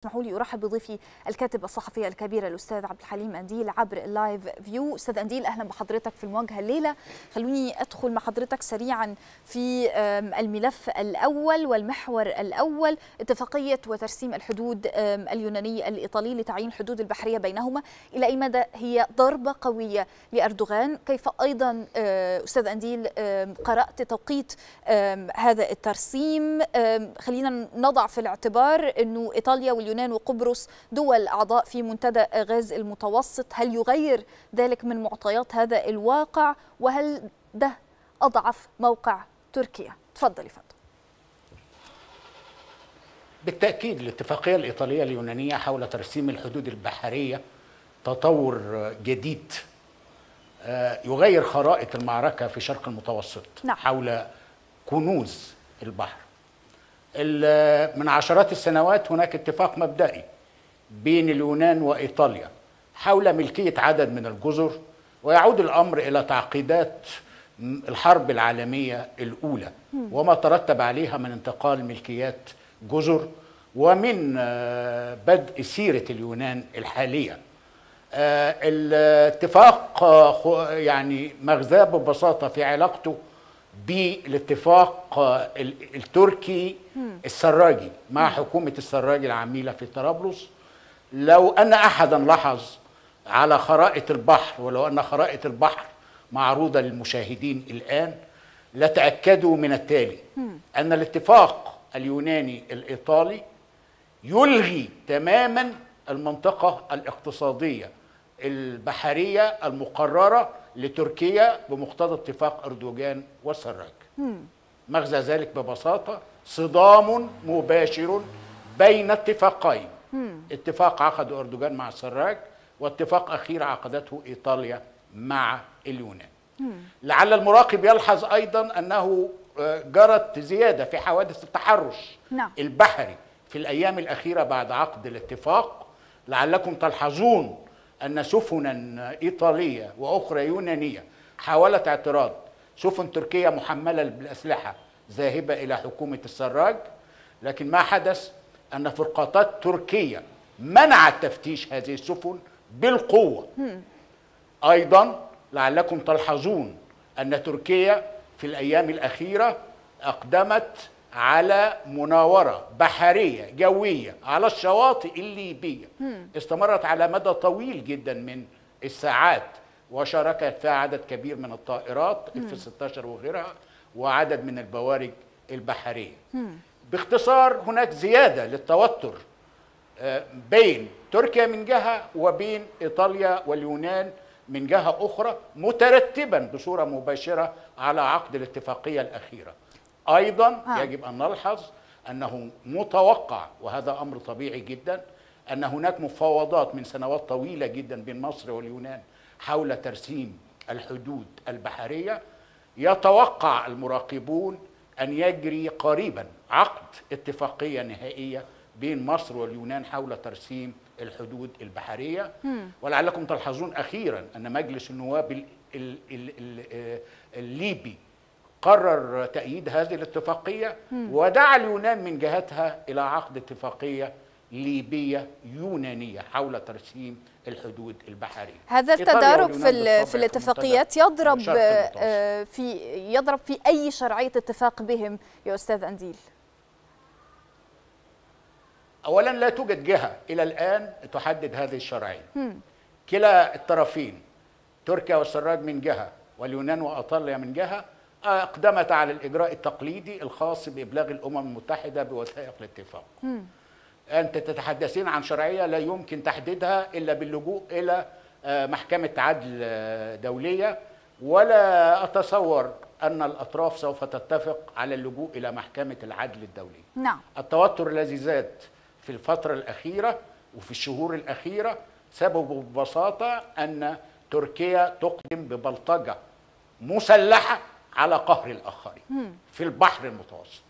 اسمحوا لي أرحب بضيفي الكاتب الصحفي الكبير الأستاذ عبد الحليم أنديل عبر اللايف فيو. أستاذ أنديل أهلا بحضرتك في المواجهة الليلة. خلوني أدخل مع حضرتك سريعا في الملف الأول والمحور الأول، اتفاقية وترسيم الحدود اليوناني الإيطالي لتعيين حدود البحرية بينهما، إلى أي مدى هي ضربة قوية لأردوغان؟ كيف أيضا أستاذ أنديل قرأت توقيت هذا الترسيم؟ خلينا نضع في الاعتبار أنه إيطاليا واليونان وقبرص دول أعضاء في منتدى غاز المتوسط، هل يغير ذلك من معطيات هذا الواقع؟ وهل ده أضعف موقع تركيا؟ تفضلي فندم. بالتأكيد الاتفاقية الإيطالية اليونانية حول ترسيم الحدود البحرية تطور جديد يغير خرائط المعركة في شرق المتوسط. نعم. حول كنوز البحر. من عشرات السنوات هناك اتفاق مبدئي بين اليونان وإيطاليا حول ملكية عدد من الجزر، ويعود الأمر إلى تعقيدات الحرب العالمية الأولى وما ترتب عليها من انتقال ملكيات جزر ومن بدء سيرة اليونان الحالية. الاتفاق يعني مغزاه ببساطة في علاقته بالاتفاق التركي السراجي مع حكومة السراج العميلة في طرابلس. لو أن أحدا لاحظ على خرائط البحر، ولو أن خرائط البحر معروضة للمشاهدين الآن، لتأكدوا من التالي: أن الاتفاق اليوناني الإيطالي يلغي تماما المنطقة الاقتصادية البحرية المقررة لتركيا بمقتضى اتفاق أردوغان والسراج. مغزى ذلك ببساطة صدام مباشر بين اتفاقين، اتفاق عقد أردوغان مع السراج واتفاق أخير عقدته إيطاليا مع اليونان. لعل المراقب يلحظ أيضا أنه جرت زيادة في حوادث التحرش البحري في الأيام الأخيرة بعد عقد الاتفاق. لعلكم تلحظون أن سفنا إيطالية وأخرى يونانية حاولت اعتراض سفن تركية محملة بالأسلحة ذاهبة إلى حكومة السراج، لكن ما حدث أن فرقاطات تركية منعت تفتيش هذه السفن بالقوة. أيضا لعلكم تلحظون أن تركيا في الأيام الأخيرة أقدمت على مناورة بحرية جوية على الشواطئ الليبية استمرت على مدى طويل جدا من الساعات، وشاركت فيها عدد كبير من الطائرات اف 16 وغيرها وعدد من البوارج البحرية. باختصار هناك زيادة للتوتر بين تركيا من جهة وبين إيطاليا واليونان من جهة أخرى، مترتبا بصورة مباشرة على عقد الاتفاقية الأخيرة. أيضا يجب أن نلحظ أنه متوقع، وهذا أمر طبيعي جدا، أن هناك مفاوضات من سنوات طويلة جدا بين مصر واليونان حول ترسيم الحدود البحرية. يتوقع المراقبون أن يجري قريبا عقد اتفاقية نهائية بين مصر واليونان حول ترسيم الحدود البحرية. ولعلكم تلحظون أخيرا أن مجلس النواب الليبي قرر تأييد هذه الاتفاقية، ودعا اليونان من جهتها إلى عقد اتفاقية ليبية يونانية حول ترسيم الحدود البحرية. هذا التدارك في الاتفاقيات يضرب في أي شرعية اتفاق بهم يا أستاذ أنديل؟ أولا لا توجد جهة إلى الآن تحدد هذه الشرعية. كلا الطرفين تركيا والسراج من جهة واليونان وأيطاليا من جهة أقدمت على الإجراء التقليدي الخاص بإبلاغ الأمم المتحدة بوثائق الاتفاق. أنت تتحدثين عن شرعية لا يمكن تحديدها إلا باللجوء إلى محكمة عدل دولية، ولا أتصور أن الأطراف سوف تتفق على اللجوء إلى محكمة العدل الدولي. نعم. التوتر الذي زاد في الفترة الأخيرة وفي الشهور الأخيرة سببه ببساطة أن تركيا تقدم ببلطجة مسلحة على قهر الآخرين في البحر المتوسط.